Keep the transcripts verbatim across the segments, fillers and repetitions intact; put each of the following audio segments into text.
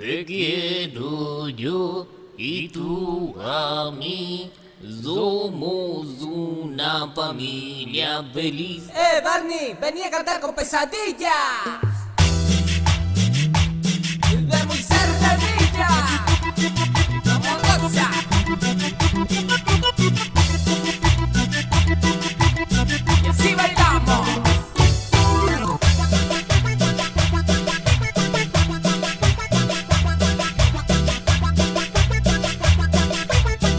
Te quiero yo y tú a mí. Somos una familia feliz. ¡Eh, Barney! ¡Vení a cantar con Pesadilla! ¡De muy cerca de Villa! ¡Vamos, goza! ¡Y así bailamos! Suenan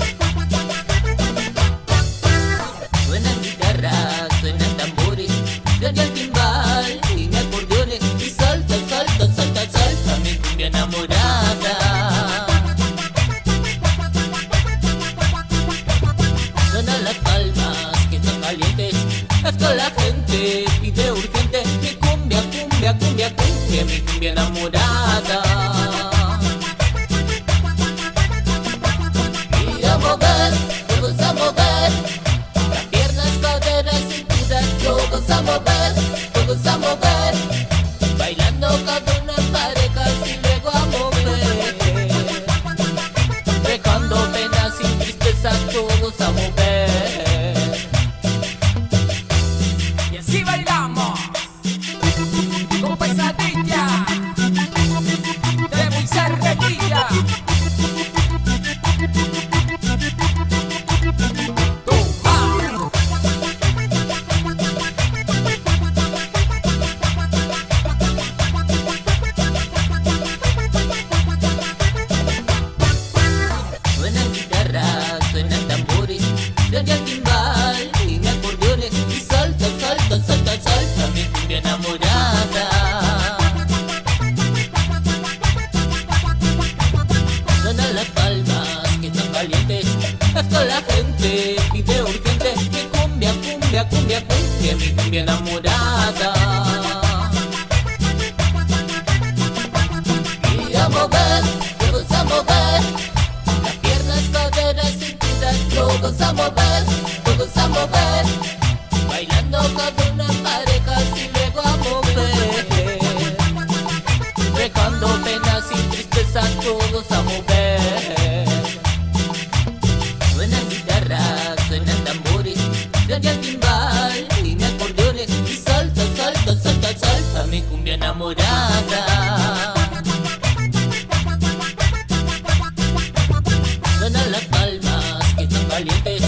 guitarras, suenan tambores, suena el timbal y me acordeones. Y salta, salta, salta, salta mi cumbia enamorada. Suenan las palmas que están calientes, hasta la gente pide urgente mi cumbia, cumbia, cumbia, cumbia, mi cumbia enamorada. Y a mover, todos a mover. Todos a mover, todos a mover, bailando cada una pareja y luego a mover, dejando penas y tristezas, todos a mover. Y así bailamos, con Pesadilla, de muy cerquilla. Suena el timbal y me acordeones y salta, salta, salta, salta mi cumbia enamorada. Suenan las palmas que están calientes, hasta la gente pide urgente mi cumbia, cumbia, cumbia, cumbia, mi cumbia enamorada. Y a mover, todos a mover, las piernas, caderas y todos a mover, todos a mover, bailando con una pareja y luego a mover, dejando penas y tristezas, todos a mover. Suenan guitarras, suenan tambores, suena el timbal y me acordeones y salta, salta, salta, salta mi cumbia enamorada. Suenan las palmas que están calientes,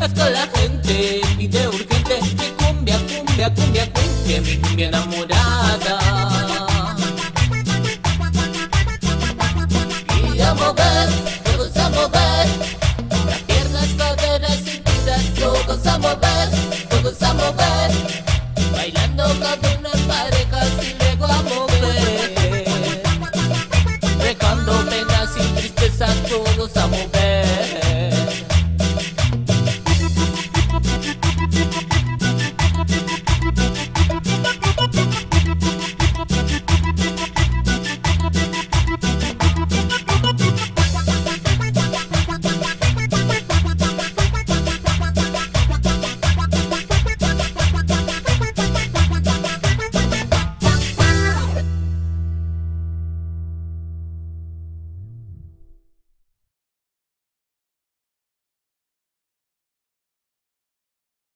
hasta la gente pide urgente mi cumbia, cumbia, cumbia, cumbia, mi cumbia enamorada. Y a mover, todos a mover, las piernas, caderas y cinturas, todos a mover, todos a mover, bailando.